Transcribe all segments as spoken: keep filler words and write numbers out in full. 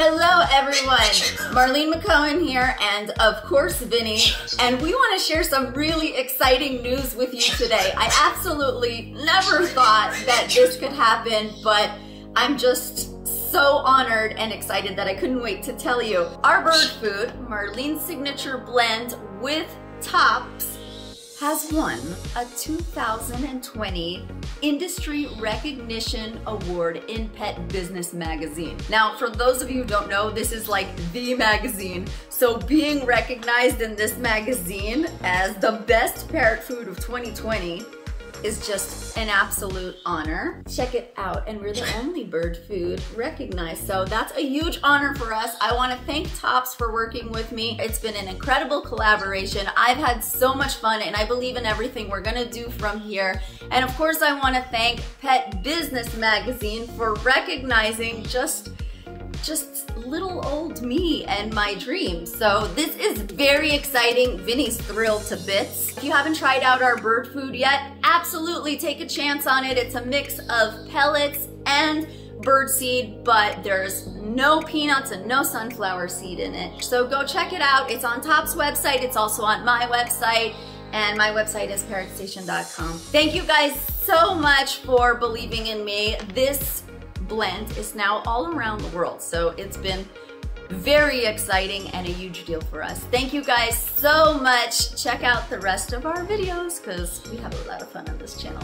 Hello everyone, Marlene McCohen here and of course Vinny, and we want to share some really exciting news with you today. I absolutely never thought that this could happen, but I'm just so honored and excited that I couldn't wait to tell you. Our bird food, Marlene's Signature Blend with Tops, has won a two thousand twenty Industry Recognition Award in Pet Business Magazine. Now, for those of you who don't know, this is like the magazine. So being recognized in this magazine as the best parrot food of twenty twenty is just an absolute honor. Check it out, and we're the only bird food recognized. So that's a huge honor for us. I wanna thank Tops for working with me. It's been an incredible collaboration. I've had so much fun, and I believe in everything we're gonna do from here. And of course, I wanna thank Pet Business Magazine for recognizing just just little old me and my dreams. So this is very exciting. Vinny's thrilled to bits. If you haven't tried out our bird food yet, absolutely take a chance on it. It's a mix of pellets and bird seed, but there's no peanuts and no sunflower seed in it. So go check it out. It's on Tops' website. It's also on my website, and my website is parrot station dot com. Thank you guys so much for believing in me. This blend is now all around the world, so it's been very exciting and a huge deal for us. Thank you guys so much. Check out the rest of our videos because we have a lot of fun on this channel.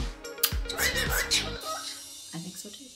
I think so too.